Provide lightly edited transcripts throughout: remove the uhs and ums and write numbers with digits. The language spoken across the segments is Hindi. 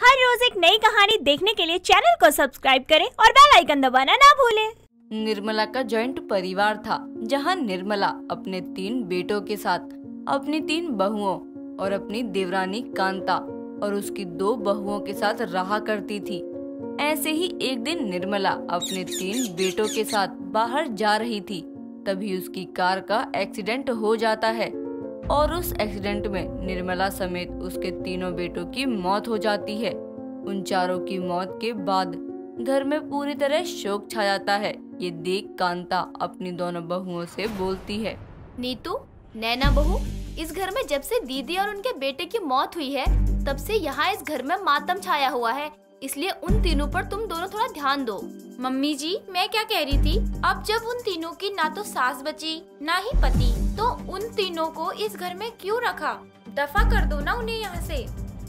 हर रोज एक नई कहानी देखने के लिए चैनल को सब्सक्राइब करें और बेल आइकन दबाना ना भूलें। निर्मला का जॉइंट परिवार था, जहां निर्मला अपने 3 बेटों के साथ, अपनी 3 बहुओं और अपनी देवरानी कांता और उसकी 2 बहुओं के साथ रहा करती थी। ऐसे ही एक दिन निर्मला अपने 3 बेटों के साथ बाहर जा रही थी, तभी उसकी कार का एक्सीडेंट हो जाता है और उस एक्सीडेंट में निर्मला समेत उसके 3 बेटों की मौत हो जाती है। उन चारों की मौत के बाद घर में पूरी तरह शोक छा जाता है। ये देख कांता अपनी दोनों बहुओं से बोलती है, नीतू, नैना बहू, इस घर में जब से दीदी और उनके बेटे की मौत हुई है तब से यहाँ इस घर में मातम छाया हुआ है, इसलिए उन तीनों पर तुम दोनों थोड़ा ध्यान दो। मम्मी जी, मैं क्या कह रही थी, अब जब उन तीनों की ना तो सास बची ना ही पति, तो उन तीनों को इस घर में क्यों रखा? दफा कर दो ना उन्हें यहाँ से।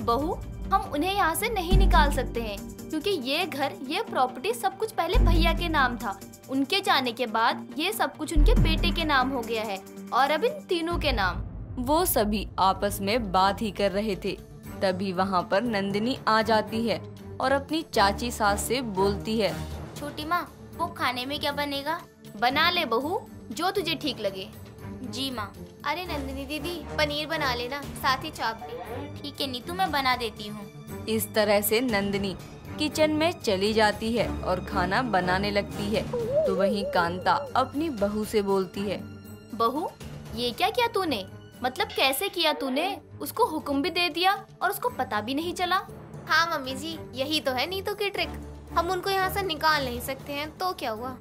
बहू, हम उन्हें यहाँ से नहीं निकाल सकते हैं, क्योंकि ये घर, ये प्रॉपर्टी सब कुछ पहले भैया के नाम था। उनके जाने के बाद ये सब कुछ उनके बेटे के नाम हो गया है और अब इन तीनों के नाम। वो सभी आपस में बात ही कर रहे थे, तभी वहाँ पर नंदिनी आ जाती है और अपनी चाची सास से बोलती है, छोटी माँ, वो खाने में क्या बनेगा? बना ले बहू, जो तुझे ठीक लगे। जी माँ। अरे नंदिनी दीदी, पनीर बना लेना, साथ ही चाप भी। ठीक है नीतू, मैं बना देती हूँ। इस तरह से नंदिनी किचन में चली जाती है और खाना बनाने लगती है। तो वहीं कांता अपनी बहू से बोलती है, बहू, ये क्या किया तूने? मतलब कैसे किया तूने? उसको हुक्म भी दे दिया और उसको पता भी नहीं चला। हाँ मम्मी जी, यही तो है नीतू की ट्रिक। हम उनको यहाँ से निकाल नहीं सकते हैं तो क्या हुआ,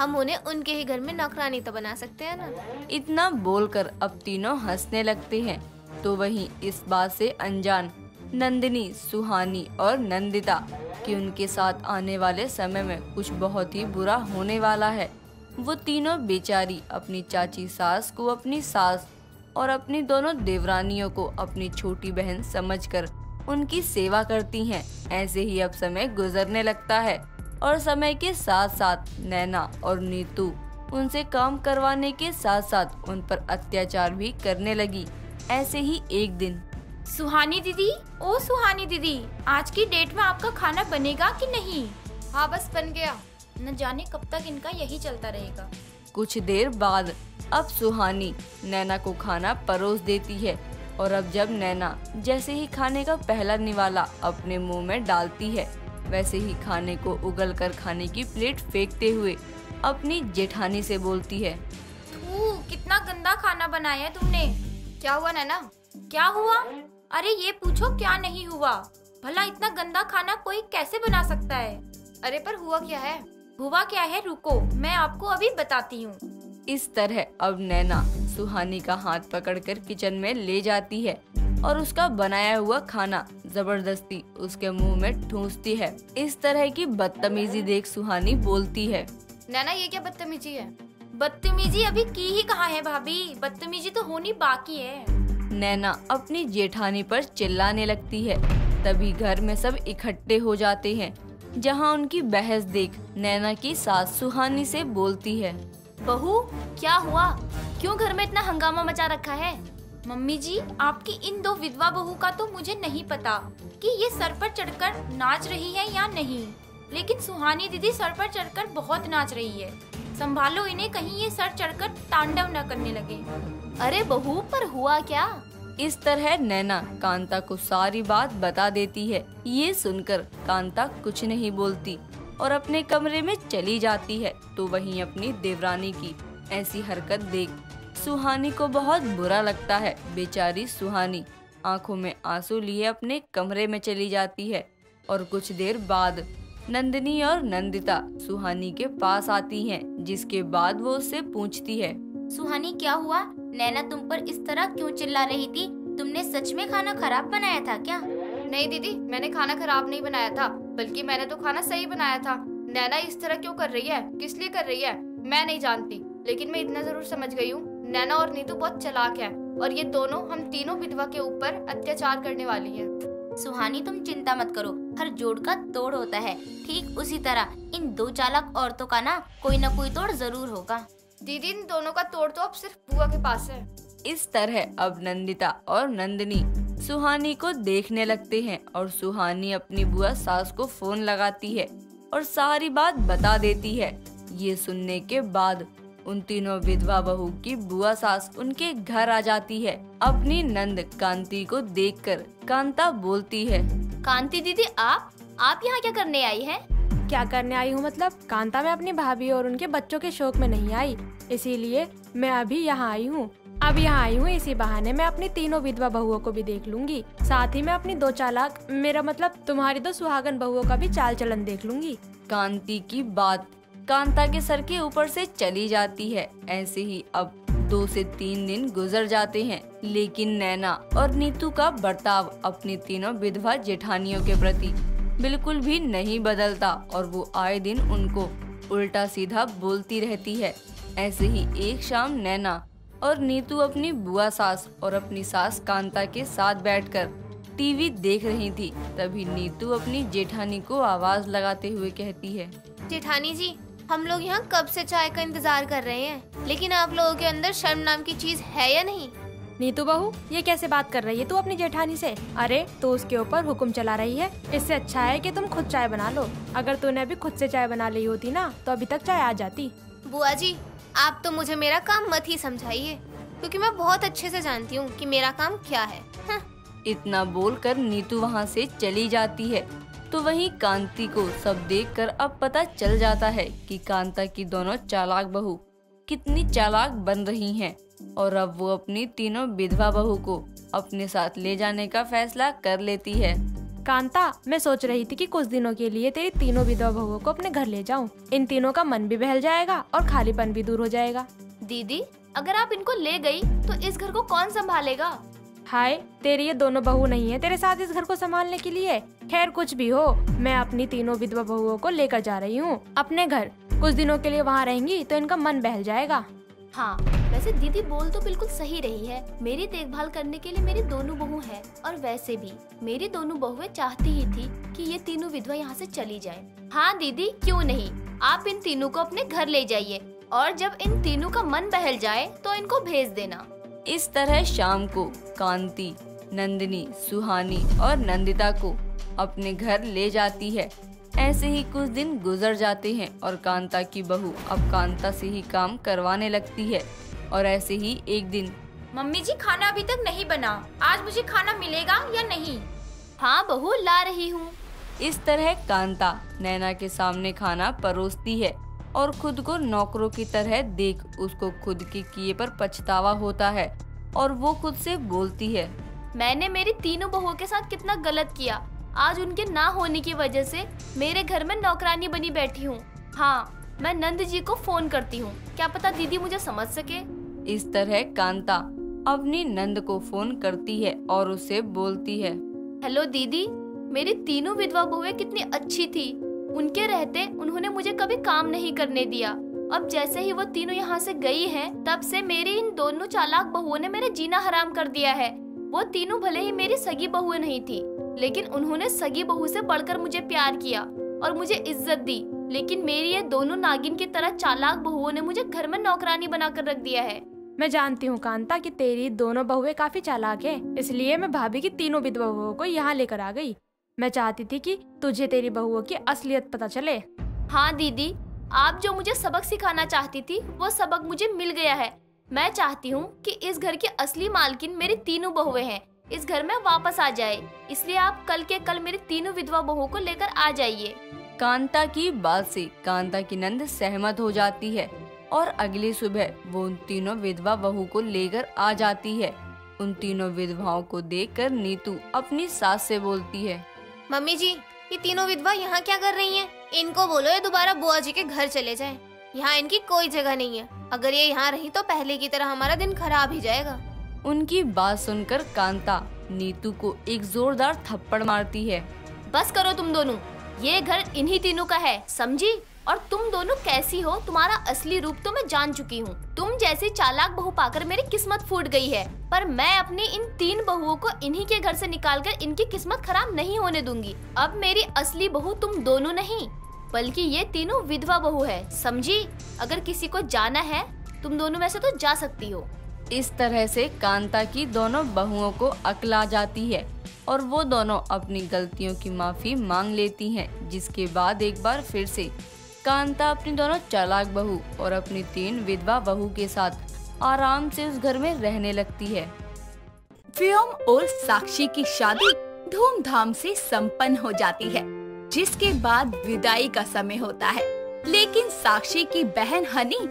हम उन्हें उनके ही घर में नौकरानी तो बना सकते हैं ना। इतना बोलकर अब तीनों हंसने लगते हैं। तो वहीं इस बात से अनजान नंदिनी, सुहानी और नंदिता कि उनके साथ आने वाले समय में कुछ बहुत ही बुरा होने वाला है। वो तीनों बेचारी अपनी चाची सास को अपनी सास और अपनी दोनों देवरानियों को अपनी छोटी बहन समझकर उनकी सेवा करती हैं। ऐसे ही अब समय गुजरने लगता है और समय के साथ साथ नैना और नीतू उनसे काम करवाने के साथ साथ उन पर अत्याचार भी करने लगी। ऐसे ही एक दिन सुहानी दीदी, ओ सुहानी दीदी, आज की डेट में आपका खाना बनेगा कि नहीं? हाँ बस बन गया, न जाने कब तक इनका यही चलता रहेगा। कुछ देर बाद अब सुहानी नैना को खाना परोस देती है और अब जब नैना जैसे ही खाने का पहला निवाला अपने मुँह में डालती है, वैसे ही खाने को उगलकर खाने की प्लेट फेंकते हुए अपनी जेठानी से बोलती है, थू, कितना गंदा खाना बनाया तुमने। क्या हुआ नैना, क्या हुआ? अरे ये पूछो क्या नहीं हुआ, भला इतना गंदा खाना कोई कैसे बना सकता है? अरे पर हुआ क्या है? हुआ क्या है रुको, मैं आपको अभी बताती हूँ। इस तरह अब नैना सुहानी का हाथ पकड़कर किचन में ले जाती है और उसका बनाया हुआ खाना जबरदस्ती उसके मुंह में ठूंसती है। इस तरह की बदतमीजी देख सुहानी बोलती है, नैना ये क्या बदतमीजी है? बदतमीजी अभी की ही कहाँ है भाभी, बदतमीजी तो होनी बाकी है। नैना अपनी जेठानी पर चिल्लाने लगती है। तभी घर में सब इकट्ठे हो जाते हैं, जहाँ उनकी बहस देख नैना की सास सुहानी से बोलती है, बहू क्या हुआ, क्यों घर में इतना हंगामा मचा रखा है? मम्मी जी, आपकी इन 2 विधवा बहू का तो मुझे नहीं पता कि ये सर पर चढ़कर नाच रही है या नहीं, लेकिन सुहानी दीदी सर पर चढ़कर बहुत नाच रही है। संभालो इन्हें, कहीं ये सर चढ़कर तांडव न करने लगे। अरे बहू, पर हुआ क्या? इस तरह नैना कांता को सारी बात बता देती है। ये सुनकर कांता कुछ नहीं बोलती और अपने कमरे में चली जाती है। तो वहीं अपनी देवरानी की ऐसी हरकत देख सुहानी को बहुत बुरा लगता है। बेचारी सुहानी आंखों में आंसू लिए अपने कमरे में चली जाती है और कुछ देर बाद नंदिनी और नंदिता सुहानी के पास आती हैं, जिसके बाद वो उससे पूछती है, सुहानी क्या हुआ? नैना तुम पर इस तरह क्यों चिल्ला रही थी? तुमने सच में खाना खराब बनाया था क्या? नहीं दीदी, मैंने खाना खराब नहीं बनाया था, बल्कि मैंने तो खाना सही बनाया था। नैना इस तरह क्यों कर रही है, किस लिए कर रही है, मैं नहीं जानती, लेकिन मैं इतना जरूर समझ गई हूँ, नैना और नीतू बहुत चालाक है और ये दोनों हम तीनों विधवा के ऊपर अत्याचार करने वाली है। सुहानी तुम चिंता मत करो, हर जोड़ का तोड़ होता है, ठीक उसी तरह इन 2 चालाक औरतों का ना कोई तोड़ जरूर होगा। दीदी, इन दोनों का तोड़ तो अब सिर्फ बुआ के पास है। इस तरह अब नंदिता और नंदिनी सुहानी को देखने लगते हैं और सुहानी अपनी बुआ सास को फोन लगाती है और सारी बात बता देती है। ये सुनने के बाद उन तीनों विधवा बहू की बुआ सास उनके घर आ जाती है। अपनी नंद कांति को देखकर कांता बोलती है, कांति दीदी आप यहाँ क्या करने आई हैं? क्या करने आई हूँ मतलब? कांता, मैं अपनी भाभी और उनके बच्चों के शौक में नहीं आई, इसीलिए मैं अभी यहाँ आई हूँ। अब यहाँ आई हूँ इसी बहाने मैं अपनी तीनों विधवा बहुओं को भी देख लूंगी, साथ ही मैं अपनी दो चालाक, मेरा मतलब तुम्हारी दो सुहागन बहुओं का भी चाल चलन देख लूंगी। कांति की बात कांता के सर के ऊपर से चली जाती है। ऐसे ही अब 2 से 3 दिन गुजर जाते हैं, लेकिन नैना और नीतू का बर्ताव अपनी तीनों विधवा जेठानियों के प्रति बिल्कुल भी नहीं बदलता और वो आए दिन उनको उल्टा सीधा बोलती रहती है। ऐसे ही एक शाम नैना और नीतू अपनी बुआ सास और अपनी सास कांता के साथ बैठकर टीवी देख रही थी। तभी नीतू अपनी जेठानी को आवाज लगाते हुए कहती है, जेठानी जी, हम लोग यहाँ कब से चाय का इंतजार कर रहे हैं, लेकिन आप लोगों के अंदर शर्म नाम की चीज है या नहीं? नीतू बहू, ये कैसे बात कर रही है तू अपनी जेठानी से? अरे तू उसके ऊपर हुक्म चला रही है, इससे अच्छा है कि तुम खुद चाय बना लो। अगर तूने अभी खुद से चाय बना ली होती ना तो अभी तक चाय आ जाती। बुआ जी, आप तो मुझे मेरा काम मत ही समझाइए, क्योंकि मैं बहुत अच्छे से जानती हूँ कि मेरा काम क्या है। इतना बोलकर नीतू वहाँ से चली जाती है। तो वहीं कांति को सब देखकर अब पता चल जाता है कि कांता की दोनों चालाक बहू कितनी चालाक बन रही हैं और अब वो अपनी तीनों विधवा बहू को अपने साथ ले जाने का फैसला कर लेती है। कांता, मैं सोच रही थी कि कुछ दिनों के लिए तेरी तीनों विधवा बहुओं को अपने घर ले जाऊं। इन तीनों का मन भी बहल जाएगा और खालीपन भी दूर हो जाएगा। दीदी, अगर आप इनको ले गयी तो इस घर को कौन संभालेगा? हाय, तेरी ये दोनों बहू नहीं है तेरे साथ इस घर को संभालने के लिए। खैर कुछ भी हो, मैं अपनी तीनों विधवा बहुओं को लेकर जा रही हूँ अपने घर। कुछ दिनों के लिए वहाँ रहेंगी तो इनका मन बहल जाएगा। हाँ, वैसे दीदी बोल तो बिल्कुल सही रही है। मेरी देखभाल करने के लिए मेरी दोनों बहू हैं और वैसे भी मेरी दोनों बहुएं चाहती ही थी कि ये तीनों विधवा यहाँ से चली जाए। हाँ दीदी, क्यों नहीं, आप इन तीनों को अपने घर ले जाइए और जब इन तीनों का मन बहल जाए तो इनको भेज देना। इस तरह शाम को कांति, नंदिनी, सुहानी और नंदिता को अपने घर ले जाती है। ऐसे ही कुछ दिन गुजर जाते हैं और कांता की बहू अब कांता से ही काम करवाने लगती है। और ऐसे ही एक दिन, मम्मी जी, खाना अभी तक नहीं बना, आज मुझे खाना मिलेगा या नहीं? हाँ बहू, ला रही हूँ। इस तरह कांता नैना के सामने खाना परोसती है और खुद को नौकरों की तरह देख उसको खुद के किए पर पछतावा होता है और वो खुद से बोलती है, मैंने मेरी तीनों बहुओं के साथ कितना गलत किया। आज उनके ना होने की वजह से मेरे घर में नौकरानी बनी बैठी हूँ। हाँ, मैं नंद जी को फोन करती हूँ, क्या पता दीदी मुझे समझ सके। इस तरह कांता अपनी नंद को फोन करती है और उसे बोलती है, हेलो दीदी, मेरी तीनों विधवा बहुएं कितनी अच्छी थी, उनके रहते उन्होंने मुझे कभी काम नहीं करने दिया। अब जैसे ही वो तीनों यहाँ से गई हैं, तब से मेरी इन दोनों चालाक बहुओं ने मेरा जीना हराम कर दिया है। वो तीनों भले ही मेरी सगी बहुएं नहीं थी, लेकिन उन्होंने सगी बहू से बढ़कर मुझे प्यार किया और मुझे इज्जत दी, लेकिन मेरी ये दोनों नागिन की तरह चालाक बहुओं ने मुझे घर में नौकरानी बनाकर रख दिया है। मैं जानती हूँ कांता कि तेरी दोनों बहुएं काफी चालाक हैं, इसलिए मैं भाभी की तीनों विधवा बहुओं को यहाँ लेकर आ गई। मैं चाहती थी कि तुझे तेरी बहुओं की असलियत पता चले। हाँ दीदी, आप जो मुझे सबक सिखाना चाहती थी वो सबक मुझे मिल गया है। मैं चाहती हूँ कि इस घर की असली मालकिन मेरी तीनों बहुएं हैं, इस घर में वापस आ जाए, इसलिए आप कल के कल मेरी तीनों विधवा बहुओं को लेकर आ जाइए। कांता की बात से कांता की नंद सहमत हो जाती है और अगली सुबह वो उन तीनों विधवा बहु को लेकर आ जाती है। उन तीनों विधवाओं को देख कर नीतू अपनी सास से बोलती है, मम्मी जी, ये तीनों विधवा यहाँ क्या कर रही हैं? इनको बोलो ये दोबारा बुआ जी के घर चले जाएं। यहाँ इनकी कोई जगह नहीं है, अगर ये यहाँ रही तो पहले की तरह हमारा दिन खराब ही जाएगा। उनकी बात सुनकर कांता नीतू को एक जोरदार थप्पड़ मारती है। बस करो तुम दोनों, ये घर इन्हीं तीनों का है, समझी? और तुम दोनों कैसी हो, तुम्हारा असली रूप तो मैं जान चुकी हूँ। तुम जैसी चालाक बहू पाकर मेरी किस्मत फूट गई है, पर मैं अपनी इन तीन बहुओं को इन्हीं के घर से निकालकर इनकी किस्मत खराब नहीं होने दूंगी। अब मेरी असली बहू तुम दोनों नहीं, बल्कि ये तीनों विधवा बहू है, समझी? अगर किसी को जाना है तुम दोनों में से तो जा सकती हो, इस तरह से कांता की दोनों बहुओं को अक्ल आ जाती है और वो दोनों अपनी गलतियों की माफ़ी मांग लेती हैं, जिसके बाद एक बार फिर से कांता अपनी दोनों चालाक बहू और अपनी 3 विधवा बहू के साथ आराम से उस घर में रहने लगती है। व्योम और साक्षी की शादी धूमधाम से संपन्न हो जाती है, जिसके बाद विदाई का समय होता है। लेकिन साक्षी की बहन हनी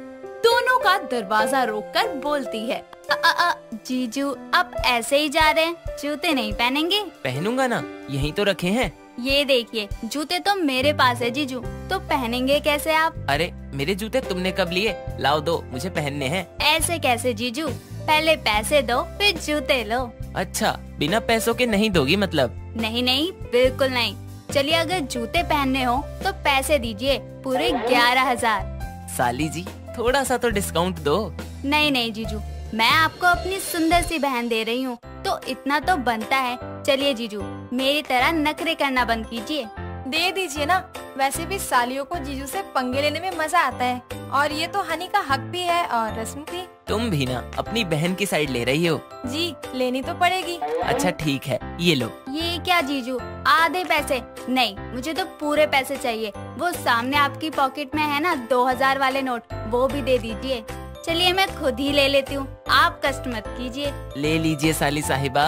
दोनों का दरवाजा रोककर बोलती है, जीजू अब ऐसे ही जा रहे हैं, जूते नहीं पहनेंगे? पहनूंगा ना, यहीं तो रखे हैं। ये देखिए, जूते तो मेरे पास है जीजू, तो पहनेंगे कैसे आप? अरे मेरे जूते तुमने कब लिए? लाओ दो, मुझे पहनने हैं। ऐसे कैसे जीजू, पहले पैसे दो फिर जूते लो। अच्छा, बिना पैसों के नहीं दोगी मतलब? नहीं नहीं, बिल्कुल नहीं। चलिए, अगर जूते पहनने हो तो पैसे दीजिए, पूरे 11,000। साली जी, थोड़ा सा तो डिस्काउंट दो। नहीं नहीं जीजू, मैं आपको अपनी सुंदर सी बहन दे रही हूँ तो इतना तो बनता है। चलिए जीजू, मेरी तरह नखरे करना बंद कीजिए, दे दीजिए ना। वैसे भी सालियों को जीजू से पंगे लेने में मजा आता है, और ये तो हनी का हक भी है और रस्म भी। तुम भी ना अपनी बहन की साइड ले रही हो। जी, लेनी तो पड़ेगी। अच्छा ठीक है, ये लो। ये क्या जीजू, आधे पैसे? नहीं, मुझे तो पूरे पैसे चाहिए। वो सामने आपकी पॉकेट में है ना 2000 वाले नोट, वो भी दे दीजिए। चलिए मैं खुद ही ले लेती हूँ, आप कष्ट मत कीजिए। ले लीजिए साली साहिबा।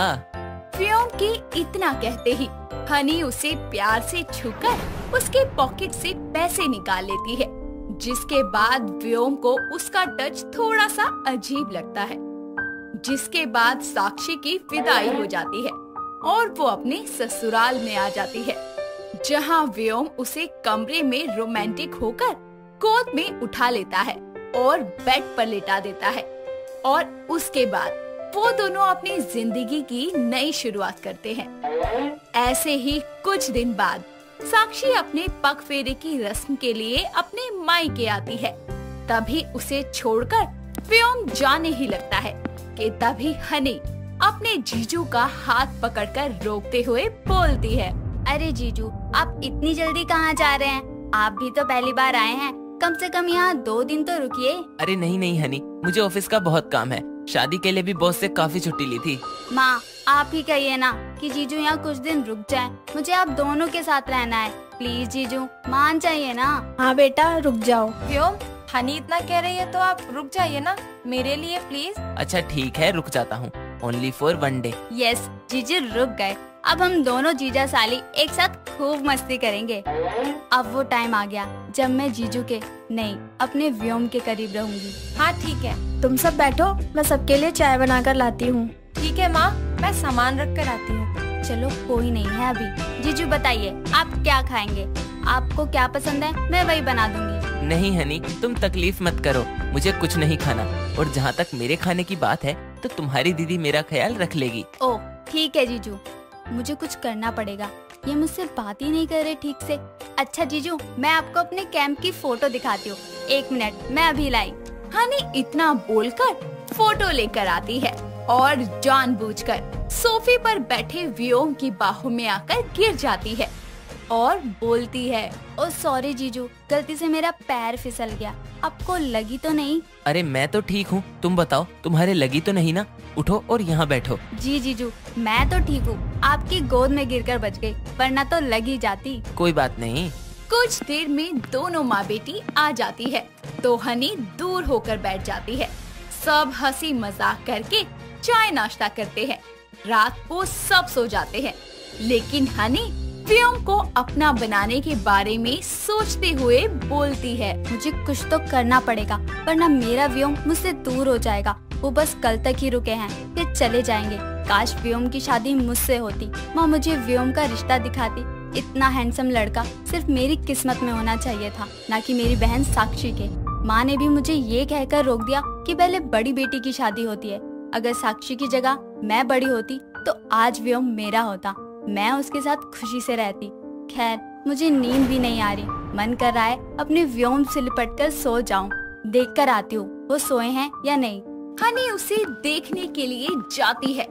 व्योम की इतना कहते ही हनी उसे प्यार से छूकर उसके पॉकेट से पैसे निकाल लेती है, जिसके बाद व्योम को उसका टच थोड़ा सा अजीब लगता है। जिसके बाद साक्षी की विदाई हो जाती है और वो अपने ससुराल में आ जाती है, जहां व्योम उसे कमरे में रोमांटिक होकर गोद में उठा लेता है और बेड पर लेटा देता है। और उसके बाद वो दोनों अपनी जिंदगी की नई शुरुआत करते हैं। ऐसे ही कुछ दिन बाद साक्षी अपने पग फेरे की रस्म के लिए अपने मायके आती है। तभी उसे छोड़कर व्योम जाने ही लगता है कि तभी हनी अपने जीजू का हाथ पकड़कर रोकते हुए बोलती है, अरे जीजू, आप इतनी जल्दी कहाँ जा रहे हैं? आप भी तो पहली बार आए हैं, कम से कम यहाँ 2 दिन तो रुकिए। अरे नहीं नहीं हनी, मुझे ऑफिस का बहुत काम है, शादी के लिए भी बॉस से काफी छुट्टी ली थी। माँ, आप ही कहिए ना कि जीजू यहाँ कुछ दिन रुक जाए, मुझे आप दोनों के साथ रहना है। प्लीज जीजू, मान जाइए ना। हाँ बेटा, रुक जाओ। व्योम, हनी इतना कह रही है तो आप रुक जाइए ना, मेरे लिए प्लीज। अच्छा ठीक है, रुक जाता हूँ, ओनली फॉर 1 डे। यस जीजू, रुक गए। अब हम दोनों जीजा साली एक साथ खूब मस्ती करेंगे। अब वो टाइम आ गया जब मैं जीजू के नहीं, अपने व्योम के करीब रहूंगी। हाँ ठीक है, तुम सब बैठो, मैं सबके लिए चाय बनाकर लाती हूँ। ठीक है माँ, मैं सामान रख कर आती हूँ। चलो कोई नहीं है अभी। जीजू बताइए, आप क्या खाएंगे? आपको क्या पसंद है, मैं वही बना दूंगी। नहीं हनी, तुम तकलीफ मत करो, मुझे कुछ नहीं खाना। और जहाँ तक मेरे खाने की बात है तो तुम्हारी दीदी मेरा ख्याल रख लेगी। ओ ठीक है जीजू, मुझे कुछ करना पड़ेगा, ये मुझसे बात ही नहीं कर रहे ठीक से। अच्छा जीजू, मैं आपको अपने कैंप की फोटो दिखाती हूँ, 1 मिनट, मैं अभी लाई। हनी इतना बोलकर फोटो लेकर आती है और जानबूझकर सोफे पर बैठे व्योम की बाहों में आकर गिर जाती है और बोलती है, ओ सॉरी जीजू, गलती से मेरा पैर फिसल गया, आपको लगी तो नहीं? अरे मैं तो ठीक हूँ, तुम बताओ, तुम्हारे लगी तो नहीं ना? उठो और यहाँ बैठो। जी जीजू, मैं तो ठीक हूँ, आपकी गोद में गिरकर बच गई, वरना तो लगी जाती। कोई बात नहीं। कुछ देर में दोनों माँ बेटी आ जाती है तो हनी दूर होकर बैठ जाती है। सब हंसी मजाक करके चाय नाश्ता करते हैं। रात को सब सो जाते हैं, लेकिन हनी व्योम को अपना बनाने के बारे में सोचते हुए बोलती है, मुझे कुछ तो करना पड़ेगा, वरना मेरा व्योम मुझसे दूर हो जाएगा। वो बस कल तक ही रुके हैं, फिर चले जाएंगे। काश व्योम की शादी मुझसे होती, माँ मुझे व्योम का रिश्ता दिखाती। इतना हैंडसम लड़का सिर्फ मेरी किस्मत में होना चाहिए था, न कि मेरी बहन साक्षी के। माँ ने भी मुझे ये कहकर रोक दिया कि पहले बड़ी बेटी की शादी होती है। अगर साक्षी की जगह मैं बड़ी होती तो आज व्योम मेरा होता, मैं उसके साथ खुशी से रहती। खैर, मुझे नींद भी नहीं आ रही, मन कर रहा है अपने व्योम से लिपटकर सो जाऊं। देख कर आती हूँ वो सोए हैं या नहीं। हनी उसे देखने के लिए जाती है,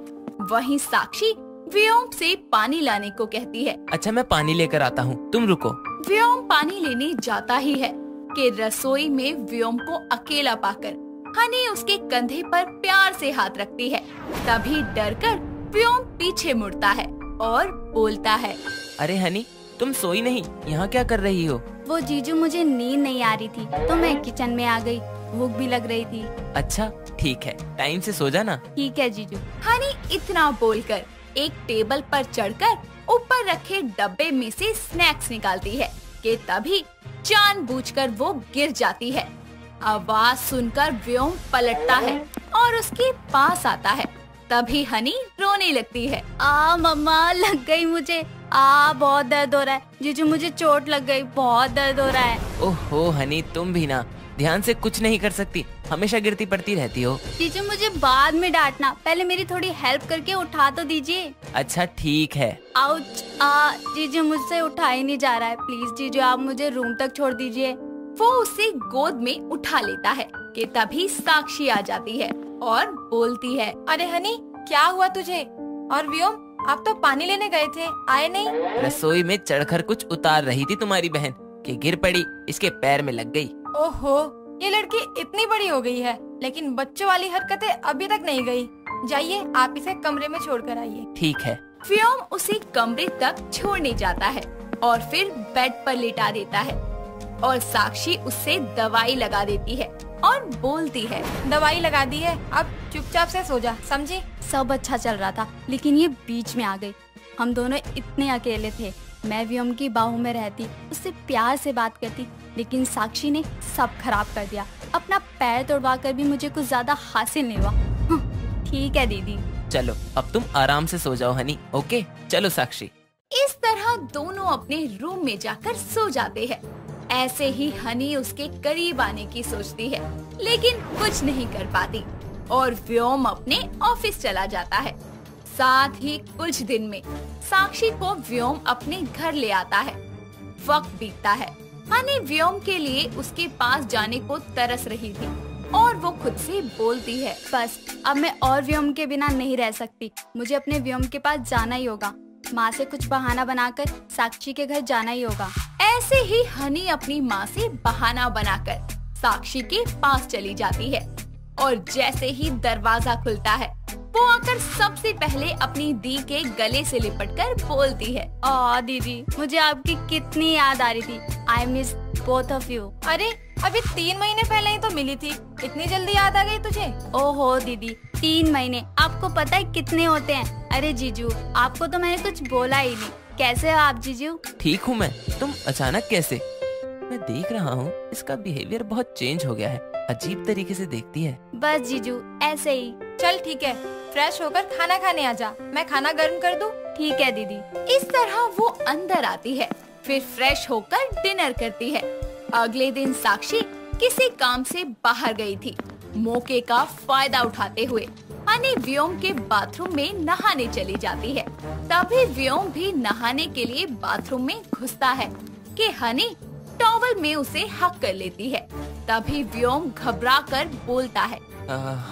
वहीं साक्षी व्योम से पानी लाने को कहती है। अच्छा मैं पानी लेकर आता हूँ, तुम रुको। व्योम पानी लेने जाता ही है कि रसोई में व्योम को अकेला पाकर हनी उसके कंधे पर प्यार से हाथ रखती है। तभी डरकर प्योम पीछे मुड़ता है और बोलता है, अरे हनी, तुम सोई नहीं, यहाँ क्या कर रही हो? वो जीजू, मुझे नींद नहीं आ रही थी तो मैं किचन में आ गई, भूख भी लग रही थी। अच्छा ठीक है, टाइम से सो जाना। ठीक है जीजू। हनी इतना बोलकर एक टेबल पर चढ़कर ऊपर रखे डब्बे में से स्नैक्स निकालती है कि तभी जानबूझकर वो गिर जाती है। आवाज सुनकर व्योम पलटता है और उसके पास आता है। तभी हनी रोने लगती है, आ मम्मा लग गई मुझे, आ बहुत दर्द हो रहा है, जीजू मुझे चोट लग गई, बहुत दर्द हो रहा है। ओहो हनी, तुम भी ना ध्यान से कुछ नहीं कर सकती, हमेशा गिरती पड़ती रहती हो। जीजू मुझे बाद में डांटना, पहले मेरी थोड़ी हेल्प करके उठा तो दीजिए। अच्छा ठीक है। आउच, आ जीजू मुझसे उठा ही नहीं जा रहा है, प्लीज जीजू आप मुझे रूम तक छोड़ दीजिए। वो उसे गोद में उठा लेता है कि तभी साक्षी आ जाती है और बोलती है, अरे हनी क्या हुआ तुझे? और व्योम आप तो पानी लेने गए थे, आए नहीं? रसोई में चढ़कर कुछ उतार रही थी तुम्हारी बहन कि गिर पड़ी, इसके पैर में लग गई। ओहो, ये लड़की इतनी बड़ी हो गई है लेकिन बच्चों वाली हरकतें अभी तक नहीं गई। जाइए आप इसे कमरे में छोड़ कर आइए। ठीक है। व्योम उसे कमरे तक छोड़ने जाता है और फिर बेड पर लिटा देता है और साक्षी उससे दवाई लगा देती है और बोलती है, दवाई लगा दी है, अब चुपचाप से सो जा, समझी? सब अच्छा चल रहा था लेकिन ये बीच में आ गई। हम दोनों इतने अकेले थे, मैं व्योम की बाहों में रहती, उससे प्यार से बात करती, लेकिन साक्षी ने सब खराब कर दिया। अपना पैर तोड़वा कर भी मुझे कुछ ज्यादा हासिल नहीं हुआ। ठीक है दीदी, चलो अब तुम आराम से सो जाओ हनी। ओके चलो साक्षी। इस तरह दोनों अपने रूम में जाकर सो जाते हैं। ऐसे ही हनी उसके करीब आने की सोचती है लेकिन कुछ नहीं कर पाती और व्योम अपने ऑफिस चला जाता है। साथ ही कुछ दिन में साक्षी को व्योम अपने घर ले आता है। वक्त बीतता है, हनी व्योम के लिए उसके पास जाने को तरस रही थी और वो खुद से बोलती है, बस अब मैं और व्योम के बिना नहीं रह सकती, मुझे अपने व्योम के पास जाना ही होगा। माँ से कुछ बहाना बनाकर साक्षी के घर जाना ही होगा। ऐसे ही हनी अपनी माँ से बहाना बनाकर साक्षी के पास चली जाती है और जैसे ही दरवाजा खुलता है वो आकर सबसे पहले अपनी दी के गले से लिपटकर बोलती है, ओ दीदी मुझे आपकी कितनी याद आ रही थी, I miss both of you. अरे अभी 3 महीने पहले ही तो मिली थी, इतनी जल्दी याद आ गई तुझे? ओहो दीदी 3 महीने, आपको पता है कितने होते हैं? अरे जीजू आपको तो मैंने कुछ बोला ही नहीं। कैसे हो आप जीजू? ठीक हूँ मैं, तुम अचानक कैसे? मैं देख रहा हूँ इसका बिहेवियर बहुत चेंज हो गया है, अजीब तरीके से देखती है। बस जीजू ऐसे ही। चल ठीक है, फ्रेश होकर खाना खाने आ जा, मैं खाना गर्म कर दूँ? ठीक है दीदी। इस तरह वो अंदर आती है, फिर फ्रेश होकर डिनर करती है। अगले दिन साक्षी किसी काम से बाहर गई थी। मौके का फायदा उठाते हुए हनी व्योम के बाथरूम में नहाने चली जाती है। तभी व्योम भी नहाने के लिए बाथरूम में घुसता है कि हनी टॉवल में उसे हक कर लेती है। तभी व्योम घबरा कर बोलता है,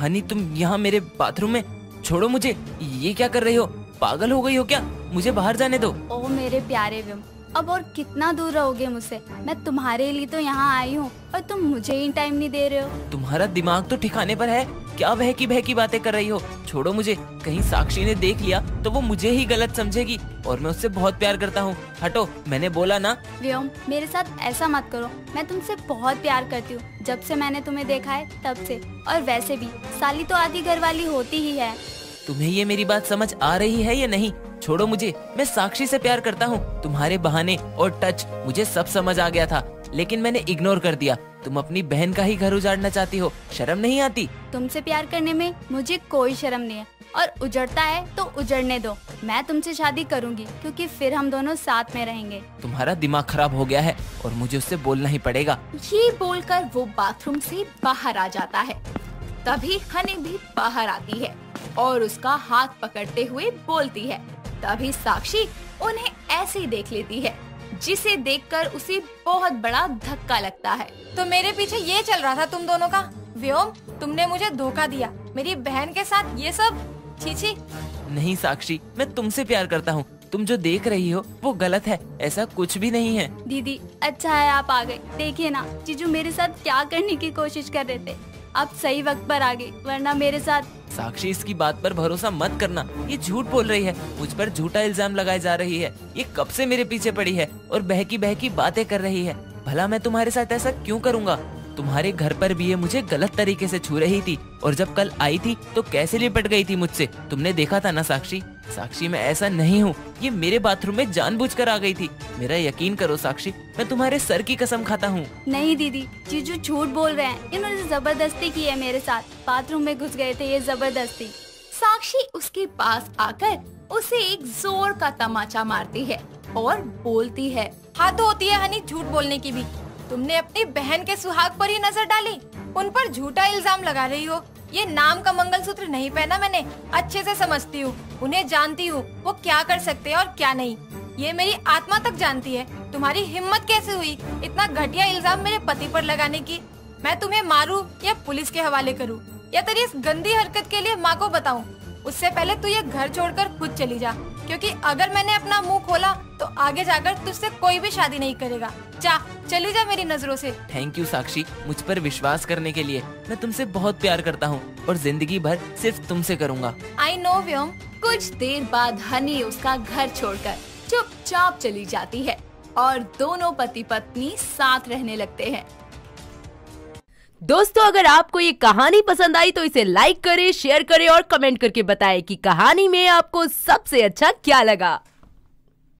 हनी तुम यहाँ मेरे बाथरूम में, छोड़ो मुझे, ये क्या कर रही हो, पागल हो गई हो क्या? मुझे बाहर जाने दो। ओ मेरे प्यारे व्योम, अब और कितना दूर रहोगे मुझसे? मैं तुम्हारे लिए तो यहाँ आई हूँ और तुम मुझे ही टाइम नहीं दे रहे हो। तुम्हारा दिमाग तो ठिकाने पर है क्या? बहकी बातें कर रही हो, छोड़ो मुझे, कहीं साक्षी ने देख लिया तो वो मुझे ही गलत समझेगी और मैं उससे बहुत प्यार करता हूँ। हटो, मैंने बोला ना। व्योम मेरे साथ ऐसा मत करो, मैं तुमसे बहुत प्यार करती हूँ, जब से मैंने तुम्हें देखा है तब से, और वैसे भी साली तो आधी घरवाली होती ही है। तुम्हें ये मेरी बात समझ आ रही है या नहीं? छोड़ो मुझे, मैं साक्षी से प्यार करता हूँ। तुम्हारे बहाने और टच मुझे सब समझ आ गया था लेकिन मैंने इग्नोर कर दिया। तुम अपनी बहन का ही घर उजाड़ना चाहती हो, शर्म नहीं आती? तुमसे प्यार करने में मुझे कोई शर्म नहीं है, और उजड़ता है तो उजड़ने दो। मैं तुमसे शादी करूंगी क्योंकि फिर हम दोनों साथ में रहेंगे। तुम्हारा दिमाग खराब हो गया है और मुझे उससे बोलना ही पड़ेगा। ये बोलकर वो बाथरूम से बाहर आ जाता है। तभी हनी भी बाहर आती है और उसका हाथ पकड़ते हुए बोलती है। तभी साक्षी उन्हें ऐसे ही देख लेती है जिसे देखकर उसे बहुत बड़ा धक्का लगता है। तो मेरे पीछे ये चल रहा था तुम दोनों का? व्योम तुमने मुझे धोखा दिया, मेरी बहन के साथ ये सब, छी छी। नहीं साक्षी, मैं तुमसे प्यार करता हूँ, तुम जो देख रही हो वो गलत है, ऐसा कुछ भी नहीं है। दीदी अच्छा है आप आ गए, देखिए ना जीजू मेरे साथ क्या करने की कोशिश कर रहे थे, आप सही वक्त पर आ गई, वरना मेरे साथ। साक्षी इसकी बात पर भरोसा मत करना, ये झूठ बोल रही है। मुझ पर झूठा इल्जाम लगाए जा रही है। ये कब से मेरे पीछे पड़ी है और बहकी बहकी बातें कर रही है। भला मैं तुम्हारे साथ ऐसा क्यों करूँगा? तुम्हारे घर पर भी ये मुझे गलत तरीके से छू रही थी, और जब कल आई थी तो कैसे लिपट गई थी मुझसे। तुमने देखा था ना साक्षी। साक्षी मैं ऐसा नहीं हूँ, ये मेरे बाथरूम में जानबूझकर आ गई थी। मेरा यकीन करो साक्षी, मैं तुम्हारे सर की कसम खाता हूँ। नहीं दीदी, जीजू झूठ बोल रहे हैं। इन्होंने जबरदस्ती की है मेरे साथ। बाथरूम में घुस गए थे ये जबरदस्ती। साक्षी उसके पास आकर उसे एक जोर का तमाचा मारती है और बोलती है, हद होती है हनी झूठ बोलने की भी। तुमने अपनी बहन के सुहाग पर ही नजर डाली, उन पर झूठा इल्जाम लगा रही हो। ये नाम का मंगलसूत्र नहीं पहना मैंने, अच्छे से समझती हूँ, उन्हें जानती हूँ, वो क्या कर सकते हैं और क्या नहीं, ये मेरी आत्मा तक जानती है। तुम्हारी हिम्मत कैसे हुई इतना घटिया इल्जाम मेरे पति पर लगाने की? मैं तुम्हें मारूं या पुलिस के हवाले करूँ या तेरी इस गंदी हरकत के लिए माँ को बताऊँ? उससे पहले तू ये घर छोड़कर खुद चली जा, क्योंकि अगर मैंने अपना मुंह खोला तो आगे जाकर तुझसे कोई भी शादी नहीं करेगा। जा, चली जा मेरी नजरों से। थैंक यू साक्षी, मुझ पर विश्वास करने के लिए। मैं तुमसे बहुत प्यार करता हूँ और जिंदगी भर सिर्फ तुमसे करूँगा। I know Vyom. कुछ देर बाद हनी उसका घर छोड़कर चुपचाप चली जाती है और दोनों पति पत्नी साथ रहने लगते हैं। दोस्तों, अगर आपको ये कहानी पसंद आई तो इसे लाइक करें, शेयर करें और कमेंट करके बताएं कि कहानी में आपको सबसे अच्छा क्या लगा।